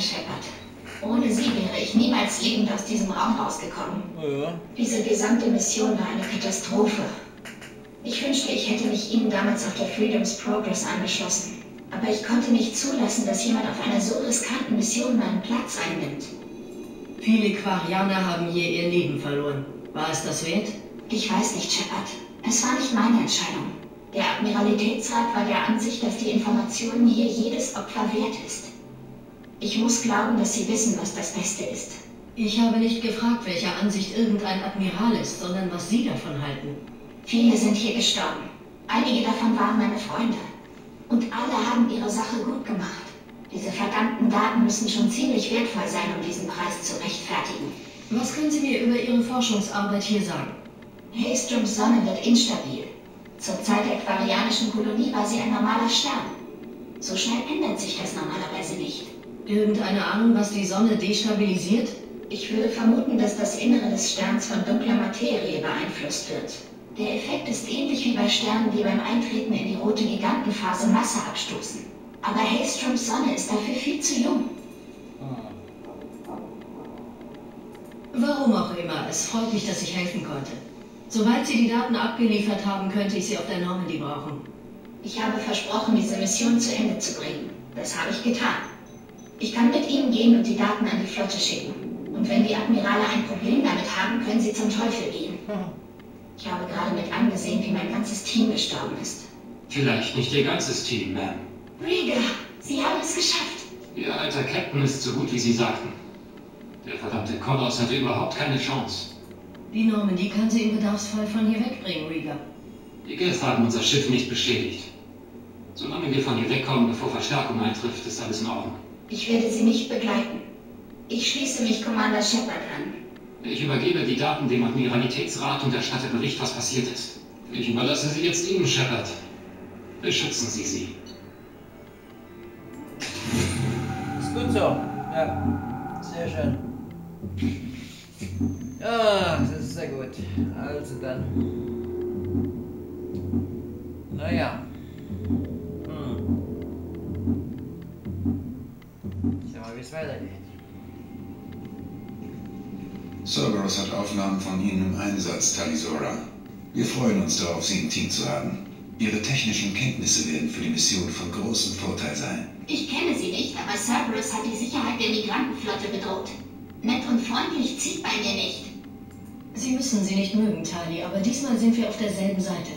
Danke, Shepard. Ohne Sie wäre ich niemals lebend aus diesem Raum rausgekommen. Ja. Diese gesamte Mission war eine Katastrophe. Ich wünschte, ich hätte mich Ihnen damals auf der Freedom's Progress angeschlossen. Aber ich konnte nicht zulassen, dass jemand auf einer so riskanten Mission meinen Platz einnimmt. Viele Quarianer haben hier ihr Leben verloren. War es das wert? Ich weiß nicht, Shepard. Es war nicht meine Entscheidung. Der Admiralitätsrat war der Ansicht, dass die Informationen hier jedes Opfer wert ist. Ich muss glauben, dass Sie wissen, was das Beste ist. Ich habe nicht gefragt, welcher Ansicht irgendein Admiral ist, sondern was Sie davon halten. Viele sind hier gestorben. Einige davon waren meine Freunde. Und alle haben ihre Sache gut gemacht. Diese verdammten Daten müssen schon ziemlich wertvoll sein, um diesen Preis zu rechtfertigen. Was können Sie mir über Ihre Forschungsarbeit hier sagen? Haestroms Sonne wird instabil. Zur Zeit der quarianischen Kolonie war sie ein normaler Stern. So schnell ändert sich das normalerweise nicht. Irgendeine Ahnung, was die Sonne destabilisiert? Ich würde vermuten, dass das Innere des Sterns von dunkler Materie beeinflusst wird. Der Effekt ist ähnlich wie bei Sternen, die beim Eintreten in die rote Gigantenphase Masse abstoßen. Aber Haestroms Sonne ist dafür viel zu jung. Warum auch immer, es freut mich, dass ich helfen konnte. Sobald Sie die Daten abgeliefert haben, könnte ich sie auf der Normandy brauchen. Ich habe versprochen, diese Mission zu Ende zu bringen. Das habe ich getan. Ich kann mit Ihnen gehen und die Daten an die Flotte schicken. Und wenn die Admirale ein Problem damit haben, können sie zum Teufel gehen. Ich habe gerade mit angesehen, wie mein ganzes Team gestorben ist. Vielleicht nicht Ihr ganzes Team, Ma'am. Riga, Sie haben es geschafft. Ihr alter Captain ist so gut, wie Sie sagten. Der verdammte Kondo hatte überhaupt keine Chance. Die Normandy kann sie im Bedarfsfall von hier wegbringen, Riga. Die Gäste haben unser Schiff nicht beschädigt. Solange wir von hier wegkommen, bevor Verstärkung eintrifft, ist alles in Ordnung. Ich werde Sie nicht begleiten. Ich schließe mich Commander Shepard an. Ich übergebe die Daten dem Admiralitätsrat und erstatte Bericht, was passiert ist. Ich überlasse sie jetzt Ihnen, Shepard. Beschützen Sie sie. Ist gut so. Ja, sehr schön. Ja, das ist sehr gut. Also dann. Naja. Cerberus hat Aufnahmen von Ihnen im Einsatz, Tali Zorah. Wir freuen uns darauf, Sie im Team zu haben. Ihre technischen Kenntnisse werden für die Mission von großem Vorteil sein. Ich kenne Sie nicht, aber Cerberus hat die Sicherheit der Migrantenflotte bedroht. Nett und freundlich zieht bei mir nicht. Sie müssen sie nicht mögen, Tali, aber diesmal sind wir auf derselben Seite.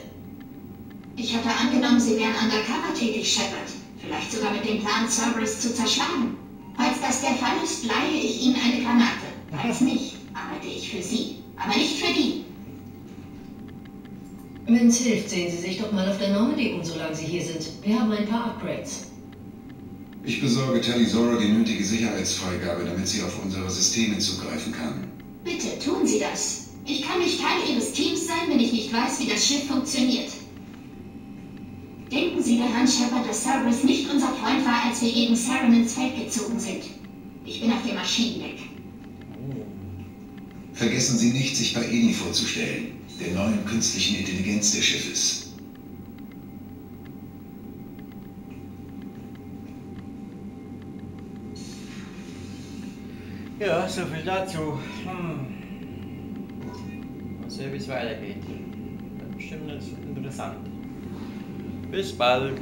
Ich hatte angenommen, Sie wären undercover tätig, Shepard. Vielleicht sogar mit dem Plan, Cerberus zu zerschlagen. Falls das der Fall ist, leihe ich Ihnen eine Granate. Falls nicht, arbeite ich für Sie, aber nicht für die. Wenn's hilft, sehen Sie sich doch mal auf der Normandy um, solange Sie hier sind. Wir haben ein paar Upgrades. Ich besorge Tali Zorah die nötige Sicherheitsfreigabe, damit sie auf unsere Systeme zugreifen kann. Bitte, tun Sie das. Ich kann nicht Teil Ihres Teams sein, wenn ich nicht weiß, wie das Schiff funktioniert. Denken Sie daran, Shepard, dass Cerberus nicht unser Freund war, als wir gegen Saren ins Feld gezogen sind. Ich bin auf dem Maschinendeck. Vergessen Sie nicht, sich bei Eni vorzustellen, der neuen künstlichen Intelligenz des Schiffes. Ja, so viel dazu. Mal sehen, wie es weitergeht. Bestimmt interessant. Bis bald.